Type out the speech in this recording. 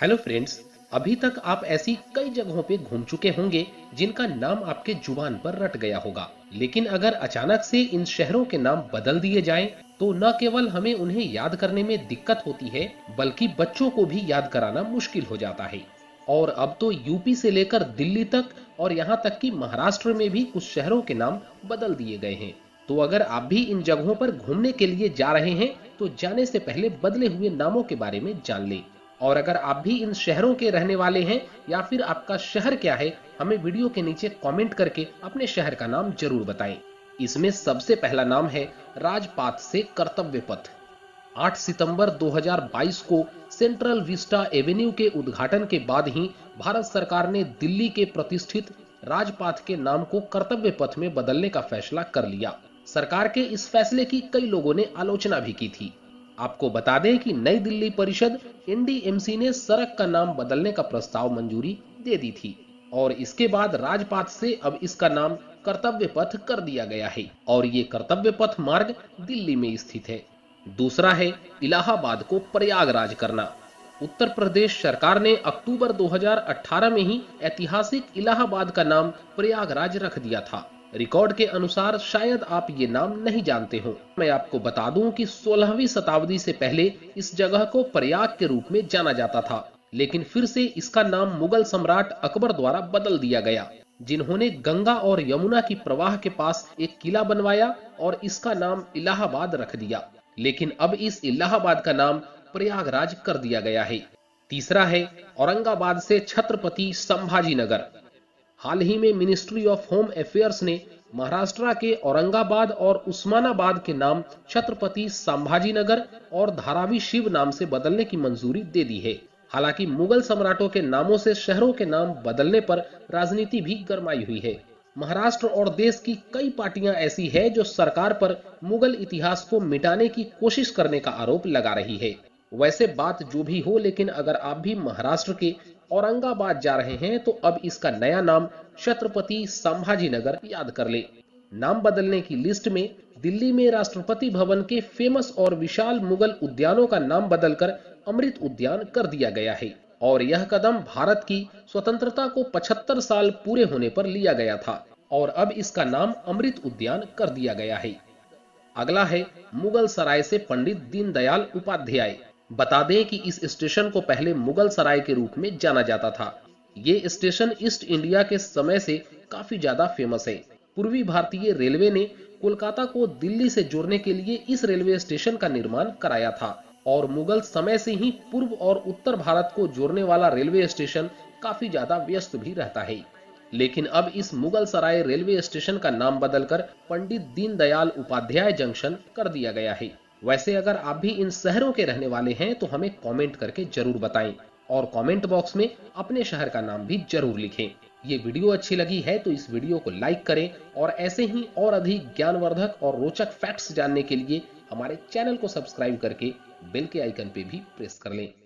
Hello friends, अभी तक आप ऐसी कई जगहों पे घूम चुके होंगे जिनका नाम आपके जुबान पर रट गया होगा, लेकिन अगर अचानक से इन शहरों के नाम बदल दिए जाएं, तो न केवल हमें उन्हें याद करने में दिक्कत होती है बल्कि बच्चों को भी याद कराना मुश्किल हो जाता है। और अब तो यूपी से लेकर दिल्ली तक और यहाँ तक कि महाराष्ट्र में भी कुछ शहरों के नाम बदल दिए गए हैं। तो अगर आप भी इन जगहों पर घूमने के लिए जा रहे हैं तो जाने से पहले बदले हुए नामों के बारे में जान लें। और अगर आप भी इन शहरों के रहने वाले हैं या फिर आपका शहर क्या है, हमें वीडियो के नीचे कमेंट करके अपने शहर का नाम जरूर बताएं। इसमें सबसे पहला नाम है राजपथ से कर्तव्य पथ। 8 सितंबर 2022 को सेंट्रल विस्टा एवेन्यू के उद्घाटन के बाद ही भारत सरकार ने दिल्ली के प्रतिष्ठित राजपथ के नाम को कर्तव्य पथ में बदलने का फैसला कर लिया। सरकार के इस फैसले की कई लोगों ने आलोचना भी की थी। आपको बता दें कि नई दिल्ली परिषद NDMC ने सड़क का नाम बदलने का प्रस्ताव मंजूरी दे दी थी और इसके बाद राजपथ से अब इसका नाम कर्तव्य पथ कर दिया गया है और ये कर्तव्य पथ मार्ग दिल्ली में स्थित है। दूसरा है इलाहाबाद को प्रयागराज करना। उत्तर प्रदेश सरकार ने अक्टूबर 2018 में ही ऐतिहासिक इलाहाबाद का नाम प्रयागराज रख दिया था। रिकॉर्ड के अनुसार शायद आप ये नाम नहीं जानते हो। मैं आपको बता दूं कि 16वीं शताब्दी से पहले इस जगह को प्रयाग के रूप में जाना जाता था, लेकिन फिर से इसका नाम मुगल सम्राट अकबर द्वारा बदल दिया गया, जिन्होंने गंगा और यमुना की प्रवाह के पास एक किला बनवाया और इसका नाम इलाहाबाद रख दिया। लेकिन अब इस इलाहाबाद का नाम प्रयागराज कर दिया गया है। तीसरा है औरंगाबाद से छत्रपति संभाजी नगर। हाल ही में मिनिस्ट्री ऑफ होम अफेयर्स ने महाराष्ट्र के औरंगाबाद और उस्मानाबाद के नाम छत्रपति संभाजी नगर और धारावी शिव नाम से बदलने की मंजूरी दे दी है। हालांकि मुगल सम्राटों के नामों से शहरों के नाम बदलने पर राजनीति भी गरमाई हुई है। महाराष्ट्र और देश की कई पार्टियां ऐसी है जो सरकार पर मुगल इतिहास को मिटाने की कोशिश करने का आरोप लगा रही है। वैसे बात जो भी हो, लेकिन अगर आप भी महाराष्ट्र के औरंगाबाद जा रहे हैं तो अब इसका नया नाम छत्रपति संभाजी नगर याद कर ले। नाम बदलने की लिस्ट में दिल्ली में राष्ट्रपति भवन के फेमस और विशाल मुगल उद्यानों का नाम बदलकर अमृत उद्यान कर दिया गया है और यह कदम भारत की स्वतंत्रता को 75 साल पूरे होने पर लिया गया था और अब इसका नाम अमृत उद्यान कर दिया गया है। अगला है मुगल सराय से पंडित दीनदयाल उपाध्याय। बता दें कि इस स्टेशन को पहले मुगल सराय के रूप में जाना जाता था। ये स्टेशन ईस्ट इंडिया के समय से काफी ज्यादा फेमस है। पूर्वी भारतीय रेलवे ने कोलकाता को दिल्ली से जोड़ने के लिए इस रेलवे स्टेशन का निर्माण कराया था और मुगल समय से ही पूर्व और उत्तर भारत को जोड़ने वाला रेलवे स्टेशन काफी ज्यादा व्यस्त भी रहता है। लेकिन अब इस मुगल सराय रेलवे स्टेशन का नाम बदलकर पंडित दीनदयाल उपाध्याय जंक्शन कर दिया गया है। वैसे अगर आप भी इन शहरों के रहने वाले हैं तो हमें कमेंट करके जरूर बताएं और कमेंट बॉक्स में अपने शहर का नाम भी जरूर लिखें। ये वीडियो अच्छी लगी है तो इस वीडियो को लाइक करें और ऐसे ही और अधिक ज्ञानवर्धक और रोचक फैक्ट्स जानने के लिए हमारे चैनल को सब्सक्राइब करके बेल के आइकन पे भी प्रेस कर लें।